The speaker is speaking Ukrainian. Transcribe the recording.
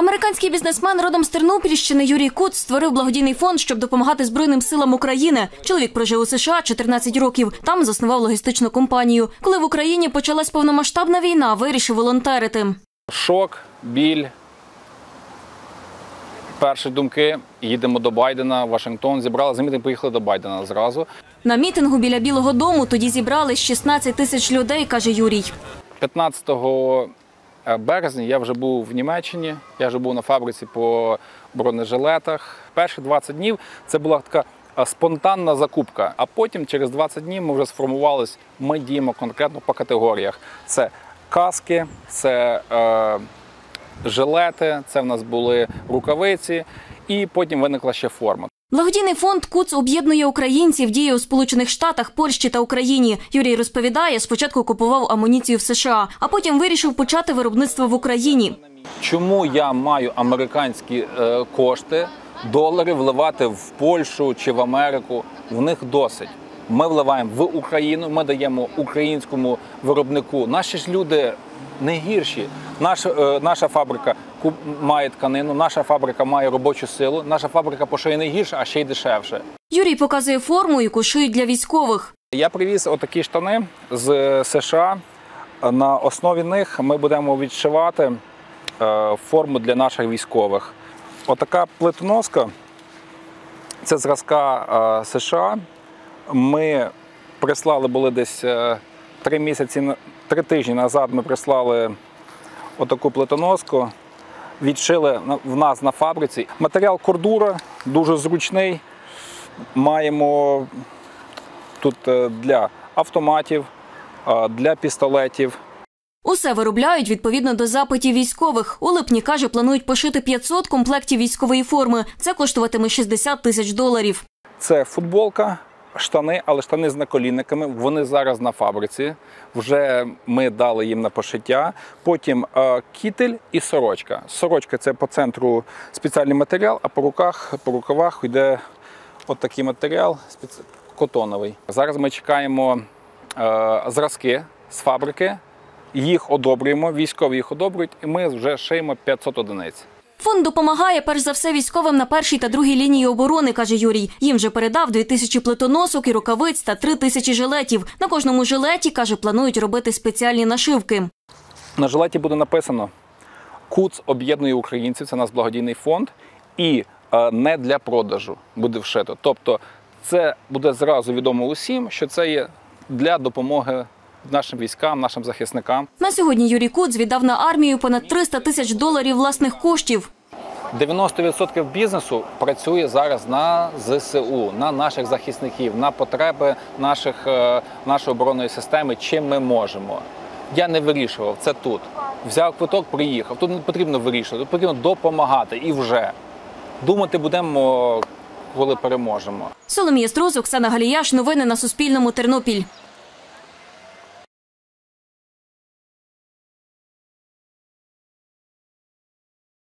Американський бізнесмен родом з Тернопільщини Юрій Куц створив благодійний фонд, щоб допомагати Збройним силам України. Чоловік прожив у США 14 років, там заснував логістичну компанію. Коли в Україні почалась повномасштабна війна, вирішив волонтерити. Шок, біль, перші думки, їдемо до Байдена, Вашингтон, зібрали за мітинг, поїхали до Байдена зразу. На мітингу біля Білого дому тоді зібрали 16 тисяч людей, каже Юрій. 15 березня я вже був в Німеччині, я вже був на фабриці по бронежилетах. Перші 20 днів це була така спонтанна закупка, а потім через 20 днів ми вже сформувалися, ми діємо конкретно по категоріях. Це каски, це жилети, це в нас були рукавиці і потім виникла ще форма. Благодійний фонд «КУЦ» об'єднує українців, діє у Сполучених Штатах, Польщі та Україні. Юрій розповідає, спочатку купував амуніцію в США, а потім вирішив почати виробництво в Україні. Чому я маю американські кошти, долари вливати в Польщу чи в Америку? В них досить. Ми вливаємо в Україну, ми даємо українському виробнику. Наші ж люди не гірші. Наша фабрика має тканину, наша фабрика має робочу силу, наша фабрика пошиє не гірше, а ще й дешевше. Юрій показує форму, яку шиють для військових. Я привіз отакі штани з США. На основі них ми будемо відшивати форму для наших військових. Отака плитоноска – це зразка США. Ми прислали, були десь 3 тижні назад, ми прислали отаку плитоноску, відшили в нас на фабриці. Матеріал кордура, дуже зручний, маємо тут для автоматів, для пістолетів. Усе виробляють відповідно до запитів військових. У липні, каже, планують пошити 500 комплектів військової форми. Це коштуватиме $60 тисяч. Це футболка. Штани, але штани з наколінниками, вони зараз на фабриці, вже ми дали їм на пошиття. Потім кітель і сорочка. Сорочка – це по центру спеціальний матеріал, а по рукавах йде отакий матеріал котоновий. Зараз ми чекаємо зразки з фабрики, їх одобрюємо, військові їх одобрюють, і ми вже шиємо 500 одиниць. Фонд допомагає перш за все військовим на першій та другій лінії оборони, каже Юрій. Їм вже передав 2000 плитоносок і рукавиць та 3000 жилетів. На кожному жилеті, каже, планують робити спеціальні нашивки. На жилеті буде написано «КУЦ об'єднує українців», це наш благодійний фонд, і не для продажу буде вшито. Тобто це буде зразу відомо усім, що це є для допомоги нашим військам, нашим захисникам. На сьогодні Юрій Куц віддав на армію понад $300 тисяч власних коштів. 90% бізнесу працює зараз на ЗСУ, на наших захисників, на потреби нашої оборонної системи, чим ми можемо. Я не вирішував, це тут. Взяв квиток, приїхав. Тут не потрібно вирішувати, тут потрібно допомагати і вже. Думати будемо, коли переможемо. Соломія Струс, Оксана Галіяш. Новини на Суспільному. Тернопіль.